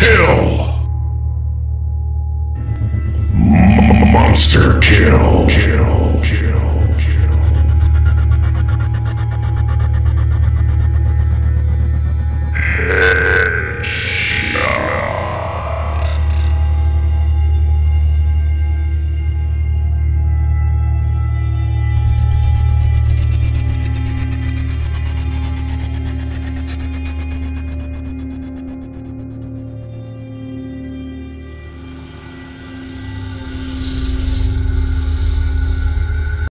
Kill! Monster kill.